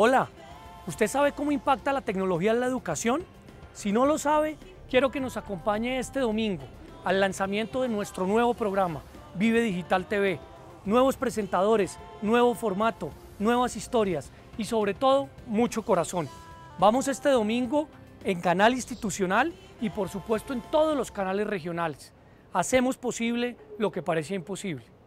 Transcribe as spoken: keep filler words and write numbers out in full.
Hola, ¿usted sabe cómo impacta la tecnología en la educación? Si no lo sabe, quiero que nos acompañe este domingo al lanzamiento de nuestro nuevo programa, Vive Digital T V. Nuevos presentadores, nuevo formato, nuevas historias y sobre todo, mucho corazón. Vamos este domingo en canal institucional y por supuesto en todos los canales regionales. Hacemos posible lo que parecía imposible.